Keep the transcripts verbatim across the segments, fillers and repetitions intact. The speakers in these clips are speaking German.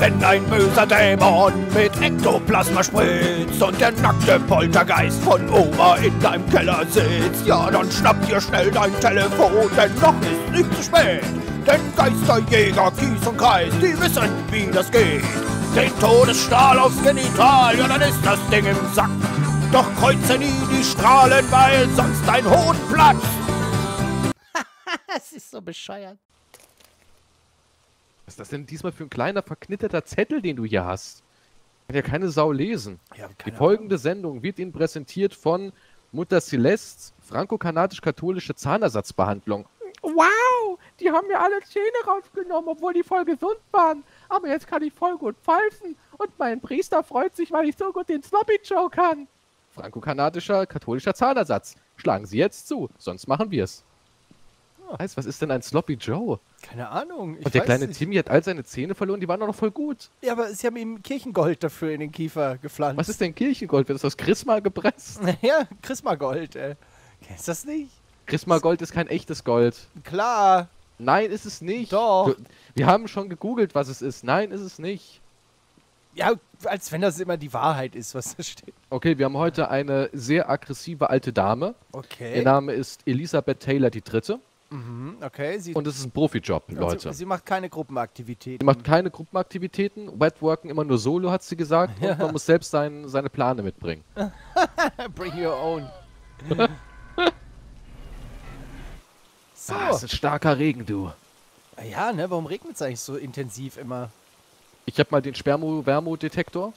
Wenn ein böser Dämon mit Ektoplasma spritzt und der nackte Poltergeist von Oma in deinem Keller sitzt, ja, dann schnapp dir schnell dein Telefon, denn noch ist nicht zu spät. Denn Geisterjäger, Kies und Kreis, die wissen, wie das geht. Den Todesstrahl aufs Genital, ja, dann ist das Ding im Sack. Doch kreuze nie die Strahlen, weil sonst dein Hohn platzt. Es ist so bescheuert. Was ist das denn diesmal für ein kleiner, verknitterter Zettel, den du hier hast? Kann ja keine Sau lesen. Ja, die folgende Ahnung. Sendung wird Ihnen präsentiert von Mutter Celeste, franko-kanadisch-katholische Zahnersatzbehandlung. Wow, die haben mir alle Zähne rausgenommen, obwohl die voll gesund waren. Aber jetzt kann ich voll gut pfeifen und mein Priester freut sich, weil ich so gut den Sloppy-Joe kann. Franko-kanadischer, katholischer Zahnersatz. Schlagen Sie jetzt zu, sonst machen wir's. Weiß, was ist denn ein Sloppy Joe? Keine Ahnung. Ich Und der weiß kleine nicht. Timmy hat all seine Zähne verloren, die waren doch noch voll gut. Ja, aber sie haben ihm Kirchengold dafür in den Kiefer gepflanzt. Was ist denn Kirchengold? Wird das aus Chrisma gepresst? Naja, Chrisma-Gold, ey. Kennst du das nicht? Chrisma-Gold ist kein echtes Gold. Klar. Nein, ist es nicht. Doch. Du, wir haben schon gegoogelt, was es ist. Nein, ist es nicht. Ja, als wenn das immer die Wahrheit ist, was da steht. Okay, wir haben heute eine sehr aggressive alte Dame. Okay. Ihr Name ist Elizabeth Taylor die Dritte. Mhm, okay. Sie und es ist ein Profijob, Leute. Sie, sie macht keine Gruppenaktivitäten. Sie macht keine Gruppenaktivitäten. Wetworken immer nur solo, hat sie gesagt. Und man muss selbst sein, seine Plane mitbringen. Bring your own. So. Ah, das ist ein starker Regen, du. Ja, ne? Warum regnet es eigentlich so intensiv immer? Ich habe mal den Spermo-Wärmo-Detektor.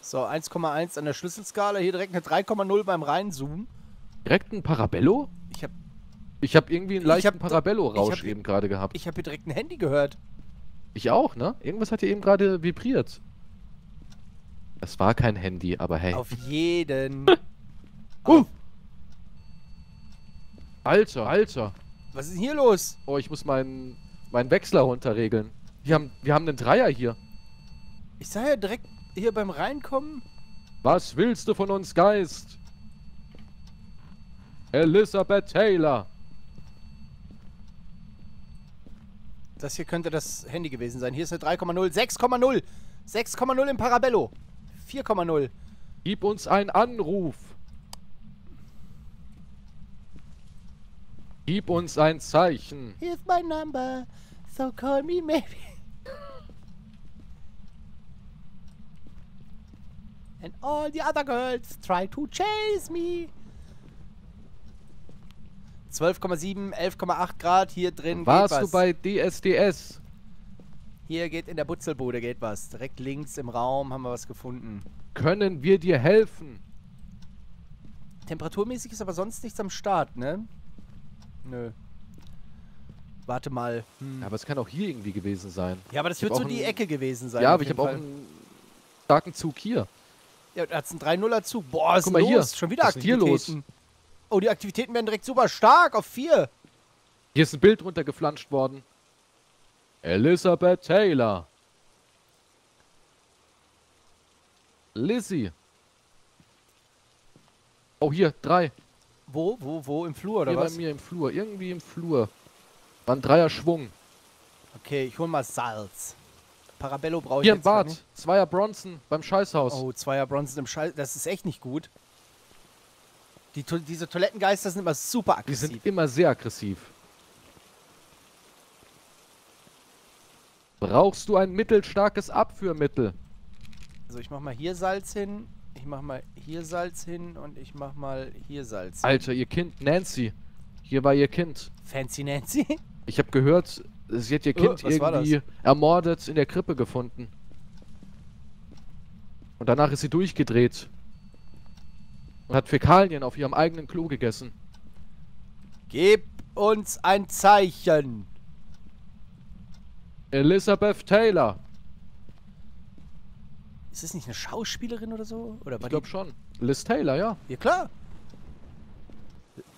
So, eins Komma eins an der Schlüsselskala. Hier direkt eine drei Komma null beim Reinzoomen. Direkt ein Parabello? Ich habe... Ich habe irgendwie einen leichten Parabello-Rausch eben gerade gehabt. Ich habe hier direkt ein Handy gehört. Ich auch, ne? Irgendwas hat hier eben gerade vibriert. Das war kein Handy, aber hey. Auf jeden. uh. Alter, Alter. Was ist denn hier los? Oh, ich muss meinen meinen Wechsler runterregeln. Wir haben, wir haben einen Dreier hier. Ich sah ja direkt hier beim Reinkommen. Was willst du von uns, Geist? Elizabeth Taylor. Das hier könnte das Handy gewesen sein. Hier ist eine drei Komma null. sechs Komma null. sechs Komma null im Parabello. vier Komma null. Gib uns einen Anruf. Gib uns ein Zeichen. Here's my number. So call me maybe. And all the other girls try to chase me. zwölf Komma sieben, elf Komma acht Grad, hier drin warst geht was. Warst du bei D S D S? Hier geht in der Butzelbude geht was. Direkt links im Raum haben wir was gefunden. Können wir dir helfen? Temperaturmäßig ist aber sonst nichts am Start, ne? Nö. Warte mal. Hm. Ja, aber es kann auch hier irgendwie gewesen sein. Ja, aber das wird so die Ecke gewesen sein. Ja, aber ich habe auch einen starken Zug hier. Ja, da hat es einen drei nuller Zug. Boah, was ist denn los? Schon wieder Aktivitäten. Was ist hier los? Oh, die Aktivitäten werden direkt super stark auf vier. Hier ist ein Bild runtergeflanscht worden. Elizabeth Taylor. Lizzie. Oh, hier, drei. Wo, wo, wo? Im Flur, oder hier was? Hier bei mir im Flur. Irgendwie im Flur. War ein Dreier-Schwung. Okay, ich hol mal Salz. Parabello brauche ich hier jetzt. Hier im Bad. Zweier Bronson beim Scheißhaus. Oh, Zweier Bronson im Scheißhaus. Das ist echt nicht gut. Die, diese Toilettengeister sind immer super aggressiv. Die sind immer sehr aggressiv. Brauchst du ein mittelstarkes Abführmittel? Also ich mach mal hier Salz hin, ich mach mal hier Salz hin und ich mach mal hier Salz hin. Alter, ihr Kind Nancy. Hier war ihr Kind. Fancy Nancy? Ich hab gehört, sie hat ihr Kind oh, irgendwie ermordet in der Krippe gefunden. Und danach ist sie durchgedreht. Und hat Fäkalien auf ihrem eigenen Klo gegessen. Gib uns ein Zeichen. Elizabeth Taylor. Ist das nicht eine Schauspielerin oder so? Oder ich glaube schon. Liz Taylor, ja. Ja, klar.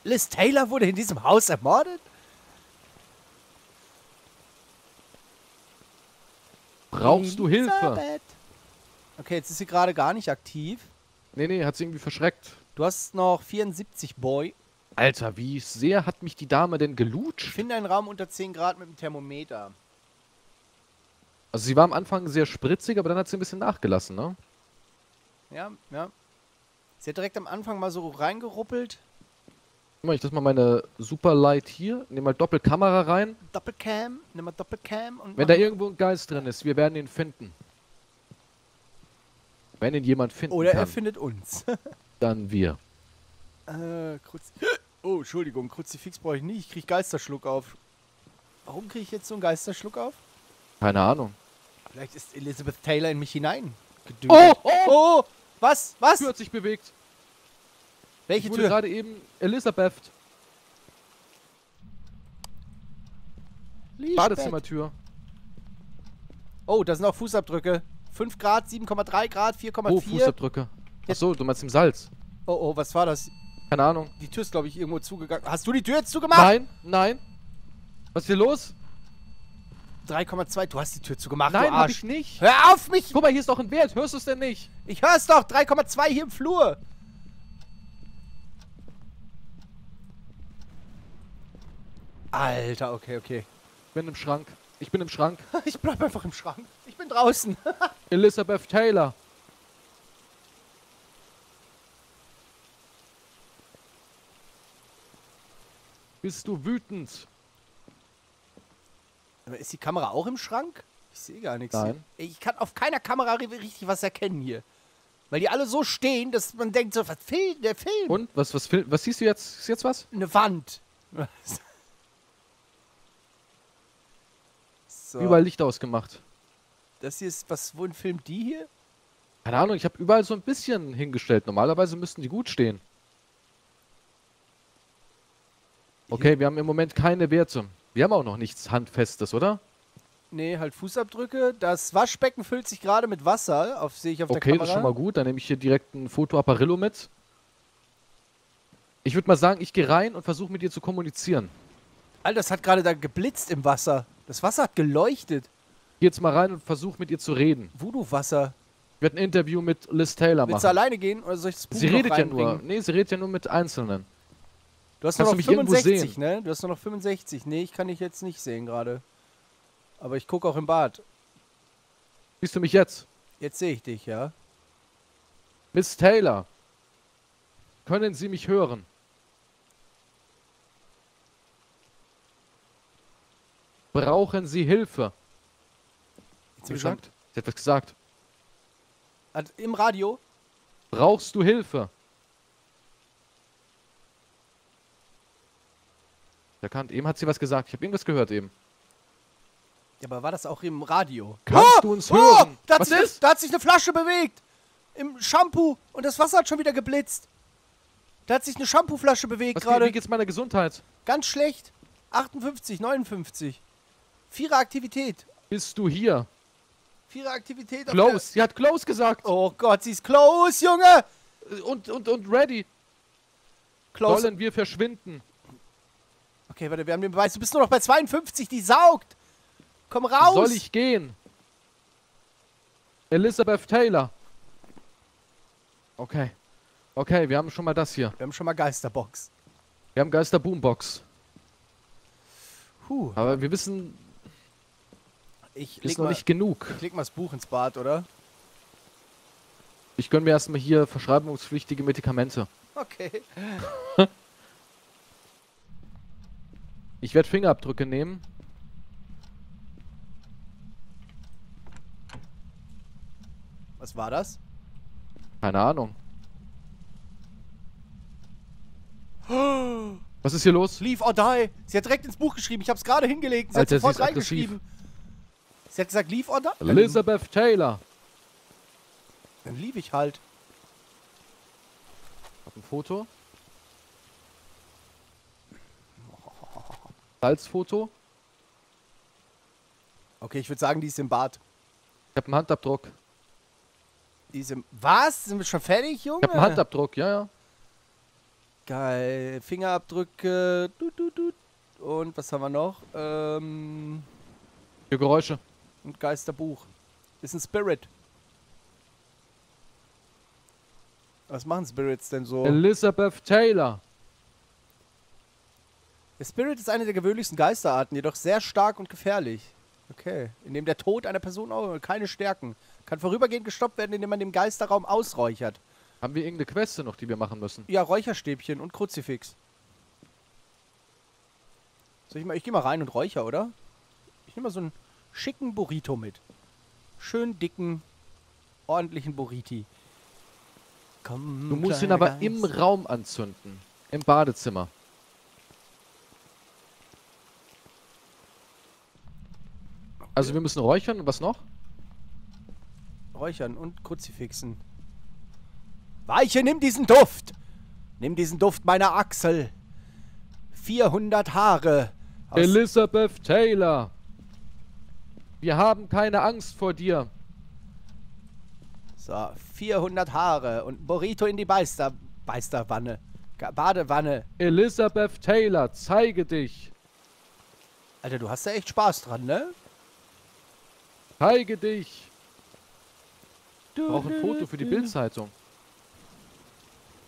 Liz Taylor wurde in diesem Haus ermordet? Brauchst du Hilfe? Okay, jetzt ist sie gerade gar nicht aktiv. Nee, nee, hat sie irgendwie verschreckt. Du hast noch vierundsiebzig, Boy. Alter, wie sehr hat mich die Dame denn gelutscht? Ich finde einen Raum unter zehn Grad mit dem Thermometer. Also sie war am Anfang sehr spritzig, aber dann hat sie ein bisschen nachgelassen, ne? Ja, ja. Sie hat direkt am Anfang mal so reingeruppelt. Ich lasse mal meine Superlight hier. Nehme mal Doppelkamera rein. Doppelcam. Nimm mal Doppelcam. Und wenn da irgendwo ein Geist drin ist, wir werden ihn finden. Wenn ihn jemand finden kann. Oder er findet uns. Dann wir. Äh, Kruz oh, Entschuldigung, Kruzifix brauche ich nicht. Ich kriege Geisterschluck auf. Warum kriege ich jetzt so einen Geisterschluck auf? Keine Ahnung. Vielleicht ist Elizabeth Taylor in mich hinein. Oh, oh, oh! Was? Was? Die Tür hat sich bewegt. Welche ich wurde Tür? Gerade eben Elizabeth. Liesbeth. Badezimmertür. Oh, da sind auch Fußabdrücke. fünf Grad, sieben Komma drei Grad, vier Komma vier. Oh, Fußabdrücke. Achso, du meinst im Salz. Oh, oh, was war das? Keine Ahnung. Die Tür ist, glaube ich, irgendwo zugegangen. Hast du die Tür jetzt zugemacht? Nein, nein. Was ist hier los? drei Komma zwei, du hast die Tür zugemacht, nein, du Arsch. Hab ich nicht. Hör auf mich! Guck mal, hier ist doch ein Wert, hörst du es denn nicht? Ich hör's doch, drei Komma zwei hier im Flur. Alter, okay, okay. Ich bin im Schrank. Ich bin im Schrank. Ich bleib einfach im Schrank. Ich bin draußen. Elizabeth Taylor. Bist du wütend? Aber ist die Kamera auch im Schrank? Ich sehe gar nichts. Nein. Ich kann auf keiner Kamera richtig was erkennen hier. Weil die alle so stehen, dass man denkt so, was fehlt, der Film. Und? Was, was, was siehst du jetzt? Ist jetzt was? Eine Wand. Was? So. Überall Licht ausgemacht. Das hier ist, was, wohin filmt die hier? Keine Ahnung, ich habe überall so ein bisschen hingestellt. Normalerweise müssten die gut stehen. Okay, hier. Wir haben im Moment keine Werte. Wir haben auch noch nichts Handfestes, oder? Nee, halt Fußabdrücke. Das Waschbecken füllt sich gerade mit Wasser, auf, sehe ich auf okay, der Kamera. Okay, das ist schon mal gut. Dann nehme ich hier direkt ein Fotoapparillo mit. Ich würde mal sagen, ich gehe rein und versuche mit dir zu kommunizieren. Alter, das hat gerade da geblitzt im Wasser. Das Wasser hat geleuchtet. Geh jetzt mal rein und versuch mit ihr zu reden. Voodoo-Wasser. Ich werde ein Interview mit Liz Taylor machen. Willst du alleine gehen oder soll ich das Buch noch reinbringen? Sie redet ja nur. Nee, sie redet ja nur mit Einzelnen. Du hast nur noch fünfundsechzig, ne? Du hast nur noch fünfundsechzig. Nee, ich kann dich jetzt nicht sehen gerade. Aber ich gucke auch im Bad. Siehst du mich jetzt? Jetzt sehe ich dich, ja. Miss Taylor. Können Sie mich hören? Brauchen Sie Hilfe? Jetzt gesagt? Sie hat was gesagt. Hat im Radio? Brauchst du Hilfe? Erkannt. Eben hat sie was gesagt. Ich habe irgendwas gehört eben. Ja, aber war das auch im Radio? Kannst oh, du uns oh, hören? Da was ist? Da hat sich eine Flasche bewegt. Im Shampoo. Und das Wasser hat schon wieder geblitzt. Da hat sich eine Shampoo-Flasche bewegt gerade. Wie geht's meiner Gesundheit? Ganz schlecht. achtundfünfzig, neunundfünfzig. Vierer Aktivität. Bist du hier? Vierer Aktivität. Close. Sie hat close gesagt. Oh Gott, sie ist close, Junge. Und, und, und ready. Close. Sollen wir verschwinden? Okay, warte, wir haben den Beweis. Du bist nur noch bei zweiundfünfzig, die saugt. Komm raus. Soll ich gehen? Elizabeth Taylor. Okay. Okay, wir haben schon mal das hier. Wir haben schon mal Geisterbox. Wir haben Geisterboombox. Puh. Aber wir wissen... Ich ist noch mal, nicht genug. Ich leg mal das Buch ins Bad, oder? Ich gönn mir erstmal hier verschreibungspflichtige Medikamente. Okay. Ich werde Fingerabdrücke nehmen. Was war das? Keine Ahnung. Was ist hier los? Leave or die. Sie hat direkt ins Buch geschrieben. Ich hab's gerade hingelegt. Sie Alter, hat sofort reingeschrieben. Sie hat gesagt, leave or die. Elizabeth Taylor. Dann leave ich halt. Ich hab ein Foto. Salzfoto. Okay, ich würde sagen, die ist im Bad. Ich hab einen Handabdruck. Die ist im... Was? Sind wir schon fertig, Junge? Ich hab einen Handabdruck, ja, ja. Geil. Fingerabdrücke. Du, du, du. Und was haben wir noch? Ähm... Für Geräusche. Und Geisterbuch. Ist ein Spirit. Was machen Spirits denn so? Elizabeth Taylor. Der Spirit ist eine der gewöhnlichsten Geisterarten, jedoch sehr stark und gefährlich. Okay. Indem der Tod einer Person auch keine Stärken. Kann vorübergehend gestoppt werden, indem man den Geisterraum ausräuchert. Haben wir irgendeine Queste noch, die wir machen müssen? Ja, Räucherstäbchen und Kruzifix. Soll ich mal, ich gehe mal rein und räucher, oder? Ich nehme mal so einen schicken Burrito mit. Schön dicken, ordentlichen Burriti. Komm, du musst ihn aber Geist. Im Raum anzünden. Im Badezimmer. Also wir müssen räuchern und was noch? Räuchern und Kruzifixen. Weiche, nimm diesen Duft! Nimm diesen Duft meiner Achsel. vierhundert Haare. Elizabeth Taylor. Wir haben keine Angst vor dir. So, vierhundert Haare und Burrito in die Beister, Beisterwanne. Badewanne. Elizabeth Taylor, zeige dich. Alter, du hast ja echt Spaß dran, ne? Zeige dich. Ich brauche ein Foto für die Bildzeitung.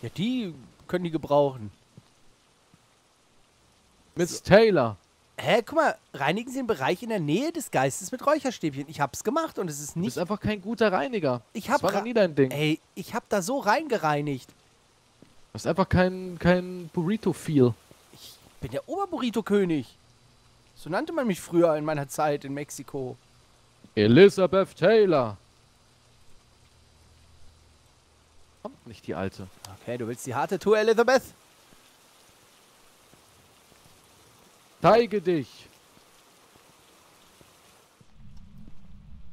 Ja, die können die gebrauchen. Miss so. Taylor. Hä, guck mal, reinigen Sie den Bereich in der Nähe des Geistes mit Räucherstäbchen. Ich hab's gemacht und es ist nicht... Du bist einfach kein guter Reiniger. Ich hab das war nie dein Ding. Ey, ich hab da so reingereinigt. Du hast einfach kein, kein Burrito-Feel. Ich bin der Oberburrito-König. So nannte man mich früher in meiner Zeit in Mexiko. Elizabeth Taylor. Kommt nicht die Alte. Okay, du willst die harte Tour, Elizabeth? Zeige dich.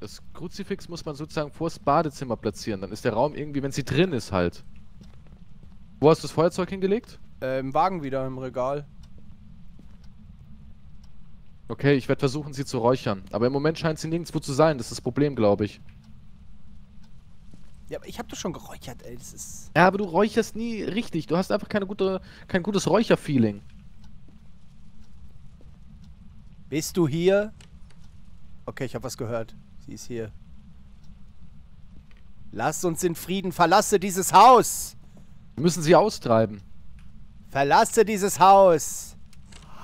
Das Kruzifix muss man sozusagen vors Badezimmer platzieren. Dann ist der Raum irgendwie, wenn sie drin ist halt. Wo hast du das Feuerzeug hingelegt? Äh, im Wagen wieder, im Regal. Okay, ich werde versuchen, sie zu räuchern. Aber im Moment scheint sie nirgendwo zu sein. Das ist das Problem, glaube ich. Ja, aber ich habe das schon geräuchert, ey. Das ist ja, aber du räucherst nie richtig. Du hast einfach keine gute, kein gutes Räucherfeeling. Bist du hier? Okay, ich habe was gehört. Sie ist hier. Lass uns in Frieden. Verlasse dieses Haus. Wir müssen sie austreiben. Verlasse dieses Haus.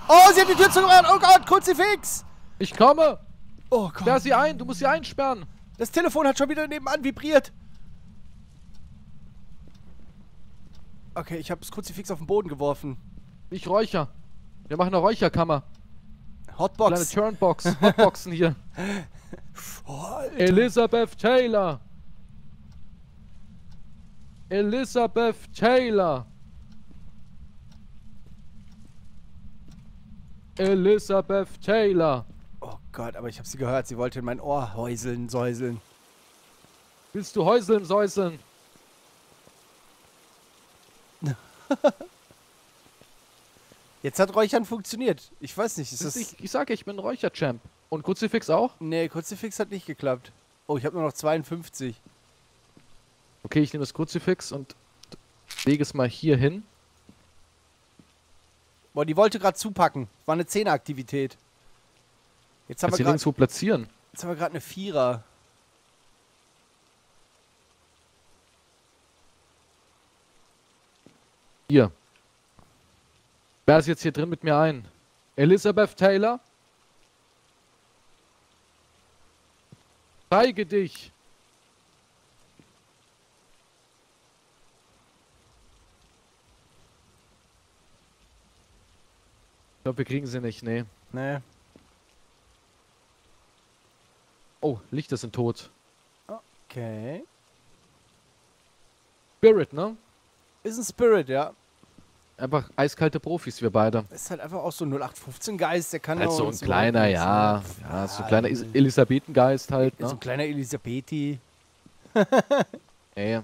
Oh, sie hat die Tür zugemacht. Oh Gott, Kruzifix. Ich komme. Oh Gott. Sperr sie ein. Du musst sie einsperren. Das Telefon hat schon wieder nebenan vibriert. Okay, ich habe das Kruzifix auf den Boden geworfen. Ich räucher. Wir machen eine Räucherkammer. Hotbox. Kleine Turnbox. Hotboxen hier. Oh, Elizabeth Taylor. Elizabeth Taylor. Elizabeth Taylor. Oh Gott, aber ich habe sie gehört. Sie wollte in mein Ohr häuseln, säuseln. Willst du häuseln, säuseln? Jetzt hat Räuchern funktioniert. Ich weiß nicht, ist das... Ich, ich sage, ich bin ein Räucherchamp. Und Kruzifix auch? Nee, Kruzifix hat nicht geklappt. Oh, ich habe nur noch zweiundfünfzig. Okay, ich nehme das Kruzifix und lege es mal hier hin. Boah, die wollte gerade zupacken. War eine Zehner-Aktivität. Jetzt haben wir gerade... nirgendwo platzieren. Jetzt haben wir gerade eine Vierer. Hier. Wer ist jetzt hier drin mit mir ein? Elizabeth Taylor? Zeige dich! Ich glaube, wir kriegen sie nicht, nee. Nee. Oh, Lichter sind tot. Okay. Spirit, ne? Ist ein Spirit, ja. Einfach eiskalte Profis, wir beide. Ist halt einfach auch so ein null acht fünfzehn-Geist, der kann halt auch... so ein kleiner, ja. Ja, so ein kleiner Elisabetengeist halt, ne? So ein kleiner Elisabeti. Ey.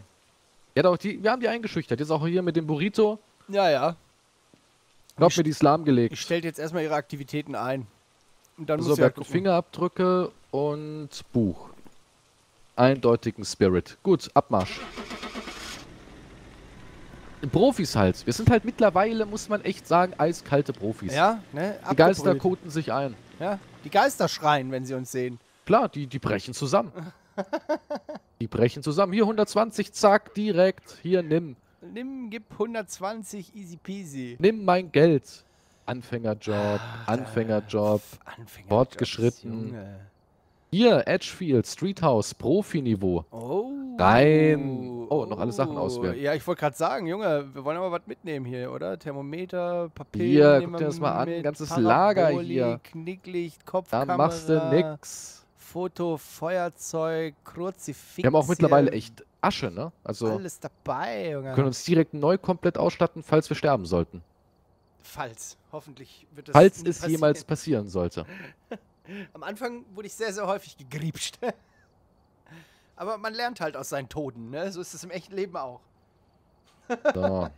Ja, doch, die, wir haben die eingeschüchtert. Jetzt auch hier mit dem Burrito. Ja, ja. Ich glaube, mir die ist lahmgelegt. Ich stelle jetzt erstmal ihre Aktivitäten ein. Und dann so, wir halt Fingerabdrücke und Buch. Eindeutigen Spirit. Gut, Abmarsch. Profis halt. Wir sind halt mittlerweile, muss man echt sagen, eiskalte Profis. Ja, ne? Die Geister koten sich ein. Ja, die Geister schreien, wenn sie uns sehen. Klar, die, die brechen zusammen. Die brechen zusammen. Hier hundertzwanzig, zack, direkt. Hier, nimm. Nimm, gib hundertzwanzig, easy peasy. Nimm mein Geld. Anfängerjob, ah, Anfängerjob, Anfängerjob, fortgeschritten. Hier, Edgefield, Streethouse, Profiniveau. Oh. Rein. Oh, noch alle Sachen auswählen. Ja, ich wollte gerade sagen, Junge, wir wollen aber was mitnehmen hier, oder? Thermometer, Papier. Hier, guck dir das mal an. Ganzes Parabolik, Lager hier. Knicklicht, Kopfkamera. Da machst du nix. Foto, Feuerzeug, Kruzifix. Wir haben auch mittlerweile echt Asche, ne? Also alles dabei, Junge. Wir können uns direkt neu komplett ausstatten, falls wir sterben sollten. Falls. Hoffentlich wird das Falls es passieren. jemals passieren sollte. Am Anfang wurde ich sehr, sehr häufig gegriepscht. Aber man lernt halt aus seinen Toten, ne? So ist es im echten Leben auch. So.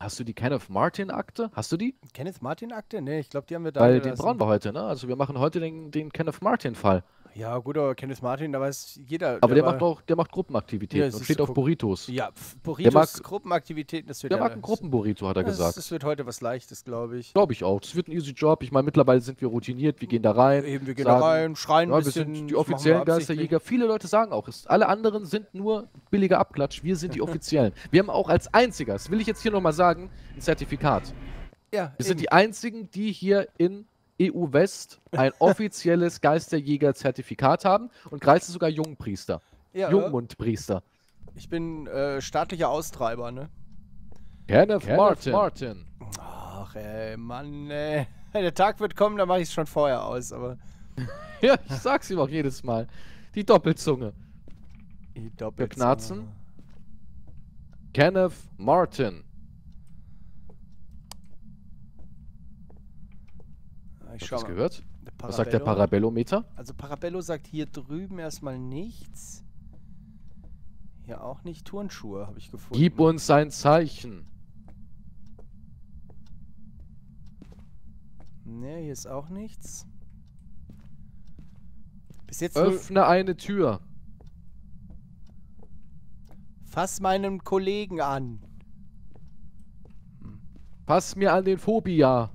Hast du die Kenneth Martin-Akte? Hast du die? Kenneth Martin-Akte? Ne, ich glaube, die haben wir da. Weil den brauchen wir heute, ne? Also wir machen heute den, den Kenneth Martin-Fall. Ja, gut, aber Kenneth Martin, da weiß jeder. Aber der, der macht auch, der macht Gruppenaktivitäten ja, und steht auf Burritos. Ja, Burritos, der mag, Gruppenaktivitäten, das wird Der ja mag einen Gruppenburrito, hat er ja, gesagt. Das wird heute was Leichtes, glaube ich. Glaube ich auch. Das wird ein easy Job. Ich meine, mittlerweile sind wir routiniert, wir gehen da rein. Eben, wir gehen sagen, da rein, schreien ja, ein bisschen. Wir sind die offiziellen Geisterjäger. Viele Leute sagen auch, ist, alle anderen sind nur billiger Abklatsch, wir sind die offiziellen. Wir haben auch als einziger, das will ich jetzt hier nochmal sagen, ein Zertifikat. Ja, wir eben. sind die einzigen, die hier in E U West ein offizielles Geisterjäger-Zertifikat haben und Kreis ist sogar Jungpriester. Ja, Jungmundpriester. Ich bin äh, staatlicher Austreiber, ne? Kenneth, Kenneth Martin. Martin. Ach ey, Mann, ey. Der Tag wird kommen, da mache ich es schon vorher aus, aber... ja, ich sag's ihm auch jedes Mal. Die Doppelzunge. Die Doppelzunge. Knarzen. Kenneth Martin. Ich Hast du das gehört? Was sagt der Parabellometer? Also Parabello sagt hier drüben erstmal nichts. Hier auch nicht. Turnschuhe habe ich gefunden. Gib uns ein Zeichen. Ne, hier ist auch nichts. Bis jetzt öffne eine Tür. Fass meinen Kollegen an. Hm. Fass mir an den Phobia.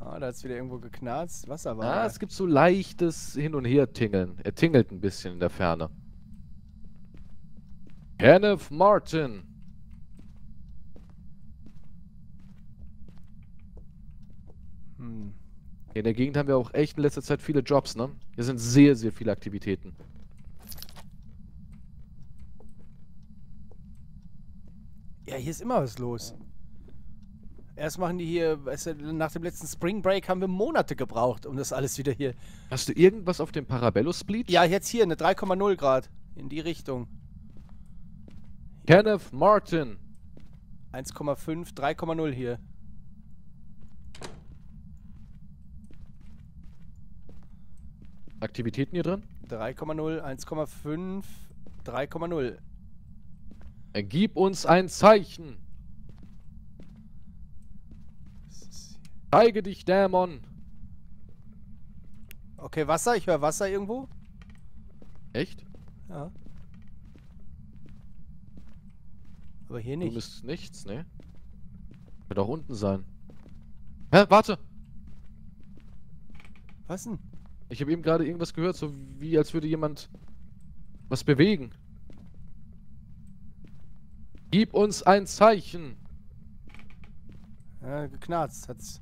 Ah, da hat's wieder irgendwo geknarzt. Wasser war. Ah, es gibt so leichtes Hin- und Her-Tingeln. Er tingelt ein bisschen in der Ferne. Kenneth Martin. Hm. In der Gegend haben wir auch echt in letzter Zeit viele Jobs, ne? Hier sind sehr, sehr viele Aktivitäten. Ja, hier ist immer was los. Erst machen die hier, weißt du, nach dem letzten Spring Break haben wir Monate gebraucht, um das alles wieder hier... Hast du irgendwas auf dem Parabello-Split? Ja, jetzt hier, eine drei Komma null Grad. In die Richtung. Kenneth Martin. eins Komma fünf, drei Komma null hier. Aktivitäten hier drin? drei Komma null, eins Komma fünf, drei Komma null. Gib uns ein Zeichen. Zeige dich, Dämon! Okay, Wasser? Ich höre Wasser irgendwo. Echt? Ja. Aber hier nicht. Du bist nichts, ne? Wird auch unten sein. Hä? Warte! Was denn? Ich habe eben gerade irgendwas gehört, so wie als würde jemand was bewegen. Gib uns ein Zeichen! Ja, geknarzt hat's.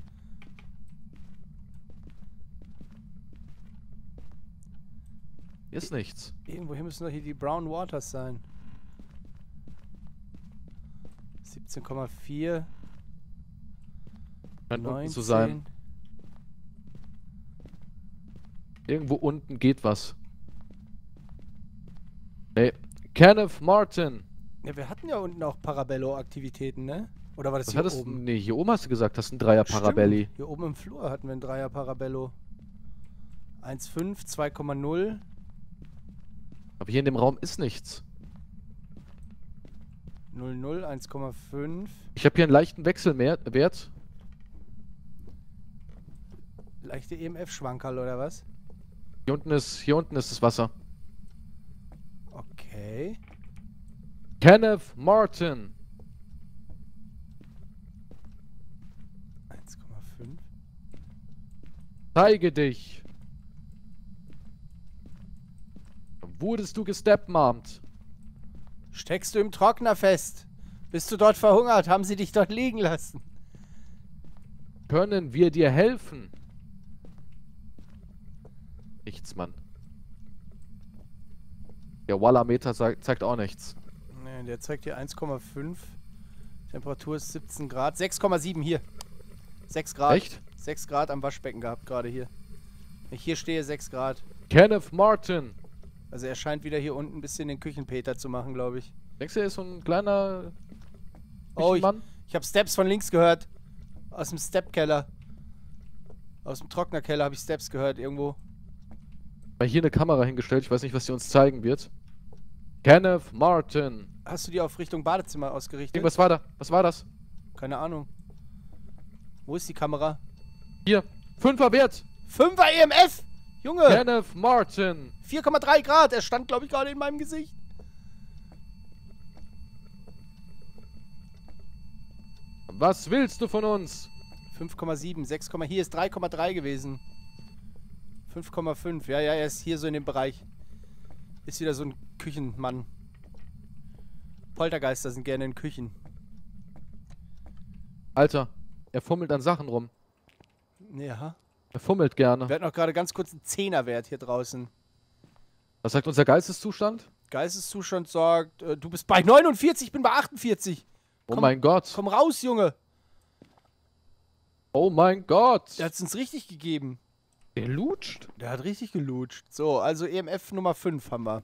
Ist nichts. Irgendwo hier müssen doch hier die Brown Waters sein. siebzehn Komma vier. Scheint unten zu sein. Irgendwo unten geht was. Nee. Kenneth Martin. Ja, wir hatten ja unten auch Parabello-Aktivitäten, ne? Oder war das Was hier hattest, oben? Nee, hier oben hast du gesagt, hast ein Dreier Parabelli. Stimmt. Hier oben im Flur hatten wir ein Dreier Parabello. eins Komma fünf, zwei Komma null. Aber hier in dem Raum ist nichts. null Komma null, eins Komma fünf. Ich habe hier einen leichten Wechselwert. Leichte E M F-Schwankerl oder was? Hier unten ist, hier unten ist das Wasser. Okay. Kenneth Martin. eins Komma fünf. Zeige dich. Wurdest du gestepmarmt? Steckst du im Trockner fest? Bist du dort verhungert? Haben sie dich dort liegen lassen? Können wir dir helfen? Nichts, Mann. Der Wallameter zeigt auch nichts. Ne, der zeigt hier eins Komma fünf. Temperatur ist siebzehn Grad. sechs Komma sieben hier. sechs Grad. Echt? sechs Grad am Waschbecken gehabt gerade hier. Wenn ich hier stehe, sechs Grad. Kenneth Martin. Also er scheint wieder hier unten ein bisschen den Küchenpeter zu machen, glaube ich. Denkst du, er ist so ein kleiner Küchenmann? Oh, ich, ich habe Steps von links gehört. Aus dem Stepkeller. Aus dem Trocknerkeller habe ich Steps gehört irgendwo. Ich habe hier eine Kamera hingestellt. Ich weiß nicht, was sie uns zeigen wird. Kenneth Martin. Hast du die auf Richtung Badezimmer ausgerichtet? Was war da? Was war das? Keine Ahnung. Wo ist die Kamera? Hier. Fünfer Wert. Fünfer E M F. Junge. Kenneth Martin. vier Komma drei Grad. Er stand, glaube ich, gerade in meinem Gesicht. Was willst du von uns? fünf Komma sieben. sechs, hier ist drei Komma drei gewesen. fünf Komma fünf. Ja, ja, er ist hier so in dem Bereich. Ist wieder so ein Küchenmann. Poltergeister sind gerne in Küchen. Alter, er fummelt an Sachen rum. Ja. Er fummelt gerne. Wir hatten auch gerade ganz kurz einen Zehnerwert hier draußen. Was sagt unser Geisteszustand? Geisteszustand sagt, äh, du bist bei neunundvierzig, ich bin bei achtundvierzig. Komm, oh mein Gott. Komm raus, Junge. Oh mein Gott. Der hat es uns richtig gegeben. Der lutscht? Der hat richtig gelutscht. So, also E M F Nummer fünf haben wir.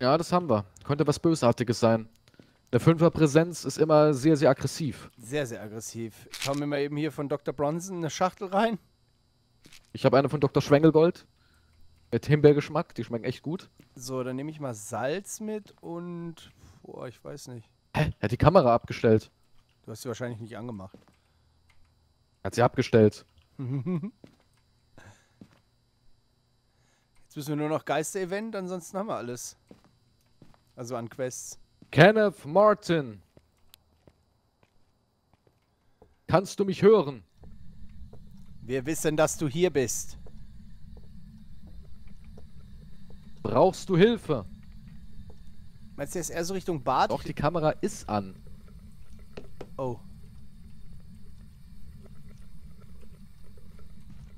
Ja, das haben wir. Könnte was Bösartiges sein. Der Fünfer Präsenz ist immer sehr, sehr aggressiv. Sehr, sehr aggressiv. Ich hau mir mal eben hier von Doktor Bronson eine Schachtel rein. Ich habe eine von Doktor Schwengelgold. Mit Himbeergeschmack, die schmecken echt gut. So, dann nehme ich mal Salz mit und... Boah, ich weiß nicht. Hä? Er hat die Kamera abgestellt. Du hast sie wahrscheinlich nicht angemacht. Hat sie abgestellt. Jetzt müssen wir nur noch Geister-Event, ansonsten haben wir alles. Also an Quests. Kenneth Martin. Kannst du mich hören? Wir wissen, dass du hier bist. Brauchst du Hilfe? Meinst du, er ist eher so Richtung Bad? Doch, die Kamera ist an. Oh.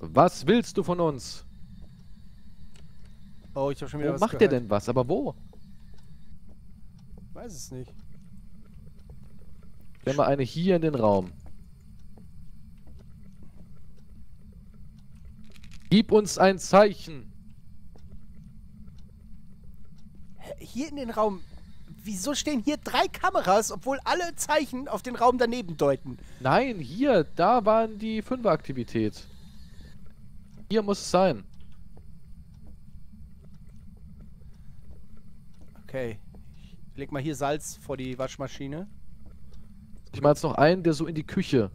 Was willst du von uns? Oh, ich hab schon wieder wo was macht der denn was? Aber wo? Weiß es nicht. Stell mal eine hier in den Raum. Gib uns ein Zeichen. Hier in den Raum... Wieso stehen hier drei Kameras, obwohl alle Zeichen auf den Raum daneben deuten? Nein, hier, da waren die Fünfer-Aktivität. Hier muss es sein. Okay. Ich leg mal hier Salz vor die Waschmaschine. Ich mache jetzt noch einen, der so in die Küche.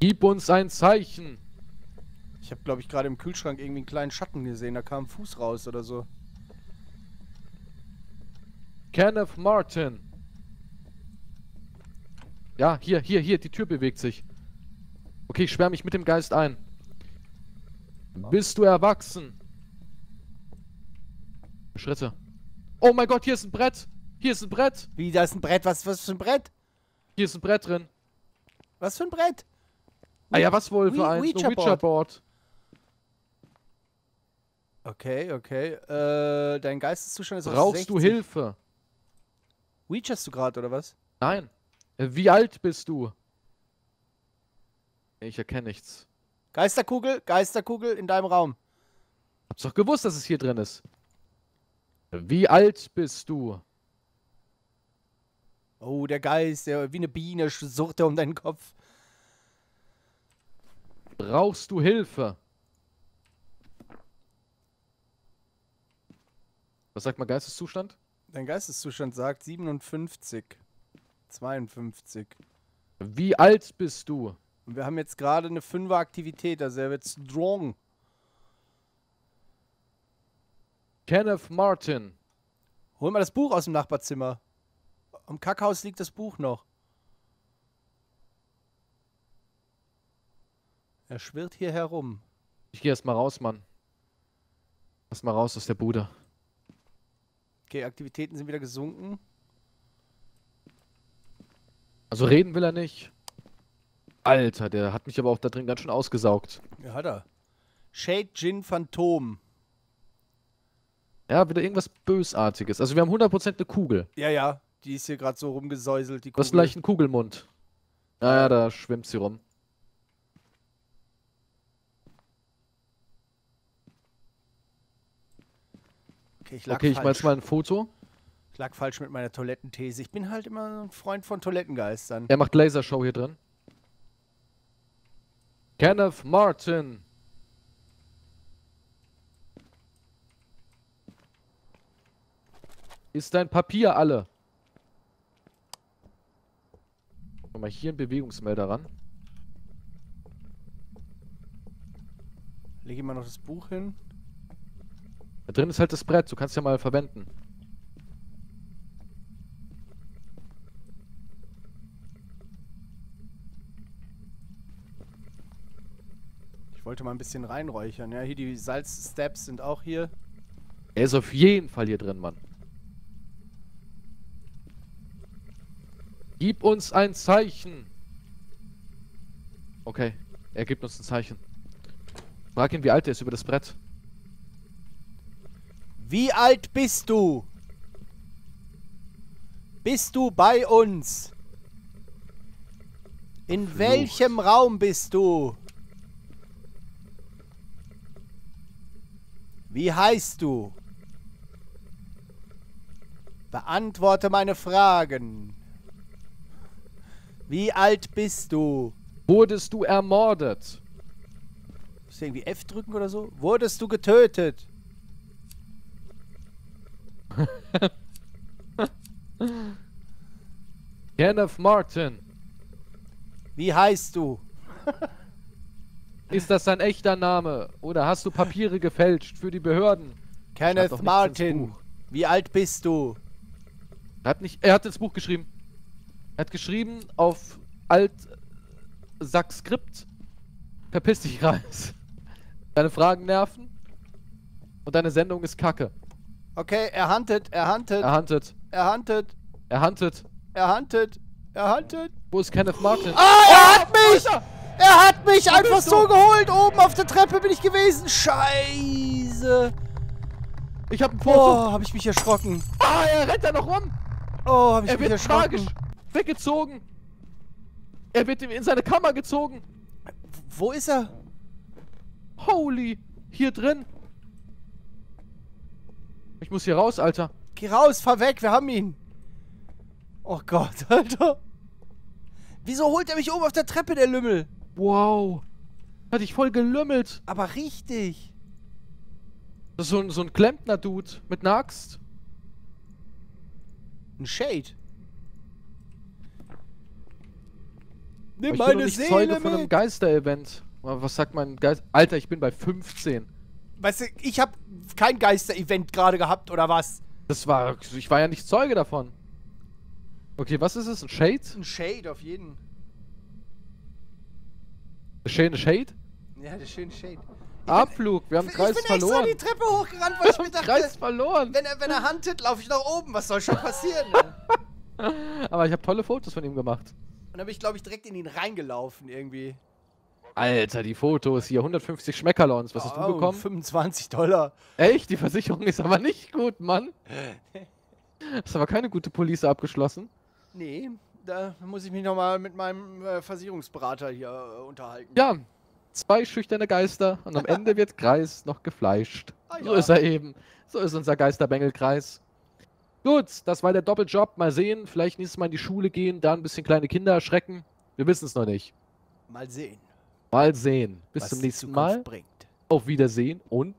Gib uns ein Zeichen. Ich habe, glaube ich, gerade im Kühlschrank irgendwie einen kleinen Schatten gesehen. Da kam ein Fuß raus oder so. Kenneth Martin. Ja, hier, hier, hier. Die Tür bewegt sich. Okay, ich sperre mich mit dem Geist ein. Oh. Bist du erwachsen? Schritte. Oh mein Gott, hier ist ein Brett. Hier ist ein Brett. Wie, da ist ein Brett? Was, was für ein Brett? Hier ist ein Brett drin. Was für ein Brett? Ah ja, was wohl für ein Witcher-Board? Okay, okay. Äh, dein Geisteszustand ist auf sechzig. Brauchst du Hilfe? Witcherst du gerade, oder was? Nein. Wie alt bist du? Ich erkenne nichts. Geisterkugel, Geisterkugel in deinem Raum. Hab's doch gewusst, dass es hier drin ist. Wie alt bist du? Oh, der Geist, der wie eine Biene surrt er um deinen Kopf. Brauchst du Hilfe? Was sagt mein Geisteszustand? Dein Geisteszustand sagt siebenundfünfzig. zweiundfünfzig. Wie alt bist du? Und wir haben jetzt gerade eine Fünfer-Aktivität, also er wird strong. Kenneth Martin. Hol mal das Buch aus dem Nachbarzimmer. Am Kackhaus liegt das Buch noch. Er schwirrt hier herum. Ich geh erst mal raus, Mann. Erst mal raus aus der Bude. Okay, Aktivitäten sind wieder gesunken. Also reden will er nicht. Alter, der hat mich aber auch da drin ganz schön ausgesaugt. Ja, hat er. Shade Gin Phantom. Ja, wieder irgendwas Bösartiges. Also wir haben hundert Prozent eine Kugel. Ja, ja. Die ist hier gerade so rumgesäuselt, die Kugel. Du hast gleich einen Kugelmund. Naja, da schwimmt sie rum. Okay, ich lag okay, falsch. Ich mach jetzt mal ein Foto. Ich lag falsch mit meiner Toilettenthese. Ich bin halt immer ein Freund von Toilettengeistern. Er macht Lasershow hier drin. Kenneth Martin. Ist dein Papier alle? Mach mal hier einen Bewegungsmelder ran. Leg immer noch das Buch hin. Da drin ist halt das Brett, du kannst ja mal verwenden. Ich wollte mal ein bisschen reinräuchern. Ja, hier die Salzsteps sind auch hier. Er ist auf jeden Fall hier drin, Mann. Gib uns ein Zeichen. Okay, er gibt uns ein Zeichen. Frag ihn, wie alt er ist über das Brett. Wie alt bist du? Bist du bei uns? In Flucht. Welchem Raum bist du? Wie heißt du? Beantworte meine Fragen. Wie alt bist du? Wurdest du ermordet? Muss ich irgendwie F drücken oder so? Wurdest du getötet? Kenneth Martin. Wie heißt du? Ist das dein echter Name? Oder hast du Papiere gefälscht für die Behörden? Kenneth Martin. Wie alt bist du? Er hat nicht, er hat ins Buch geschrieben. Er hat geschrieben auf Alt-Sack-Skript, verpiss dich, Reis. Deine Fragen nerven und deine Sendung ist kacke. Okay, er huntet, er huntet. Er huntet. Er huntet. Er huntet. Er huntet. Er huntet. Wo ist Kenneth Martin? Ah, er oh, hat mich! Alter! Er hat mich Wo einfach so geholt! Oben auf der Treppe bin ich gewesen! Scheiße! Ich hab ein Foto. Oh, hab ich mich erschrocken. Ah, er rennt da noch rum! Oh, hab ich er mich erschrocken. Tragisch. Weggezogen! Er wird in seine Kammer gezogen! Wo ist er? Holy! Hier drin! Ich muss hier raus, Alter! Geh raus, fahr weg, wir haben ihn! Oh Gott, Alter! Wieso holt er mich oben auf der Treppe, der Lümmel? Wow! Hat ich voll gelümmelt! Aber richtig! Das ist so ein, so ein Klempner-Dude mit einer Axt. Ein Shade. Nimm meine Seele mit! Ich bin doch nicht Zeuge von einem Geister-Event. Was sagt mein Geist? Alter, ich bin bei fünfzehn. Weißt du, ich habe kein Geister-Event gerade gehabt, oder was? Das war... Ich war ja nicht Zeuge davon. Okay, was ist es? Ein Shade? Ein Shade, auf jeden. Der schöne Shade? Ja, der schöne Shade. Abflug, wir haben ich Kreis verloren. Ich bin extra die Treppe hochgerannt, weil ich mir dachte... Kreis verloren! Wenn er, wenn er huntet, laufe ich nach oben. Was soll schon passieren? Aber ich habe tolle Fotos von ihm gemacht. Und dann bin ich, glaube ich, direkt in ihn reingelaufen, irgendwie. Alter, die Fotos hier. hundertfünfzig Schmeckerlons. Was oh, hast du bekommen? fünfundzwanzig Dollar. Echt? Die Versicherung ist aber nicht gut, Mann. Hast aber keine gute Police abgeschlossen. Nee, da muss ich mich nochmal mit meinem äh, Versicherungsberater hier äh, unterhalten. Ja, zwei schüchterne Geister und am Ende wird Kreis noch gefleischt. Ah, ja. So ist er eben. So ist unser Geisterbengel-Kreis. Gut, das war der Doppeljob. Mal sehen, vielleicht nächstes Mal in die Schule gehen, da ein bisschen kleine Kinder erschrecken. Wir wissen es noch nicht. Mal sehen. Mal sehen. Bis zum nächsten Mal. Bringt. Auf Wiedersehen und...